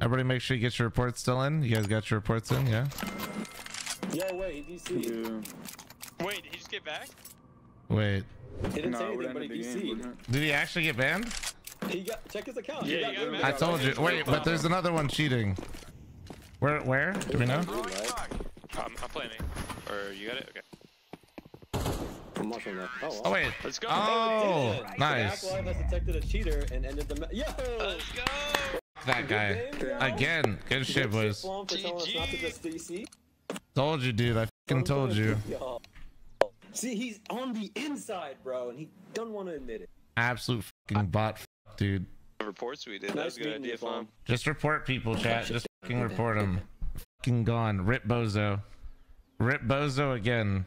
Everybody make sure you get your reports still in. You guys got your reports in, yeah? Yo, wait, DC. Yeah. Wait, did he just get back? Wait. He didn't say anything, but he DC'd. Did he actually get banned? He got, check his account. Yeah, he got I told you. Wait, but there's another one cheating. Where? Do we know? I'm playing it. Or you got it? Okay. I'm watching that. Oh, wait. Let's go. Oh, nice. Black Lives has detected a cheater and ended the match. Yo! Let's go! That guy. Again. Good shit, boys. Told you, dude. I fucking told you. See, he's on the inside, bro, and he don't want to admit it. Absolute fucking bot, dude. Reports we did. That was a good idea, Fom. Just report people, chat. Just fucking report them. Fucking gone. Rip Bozo. Rip Bozo again.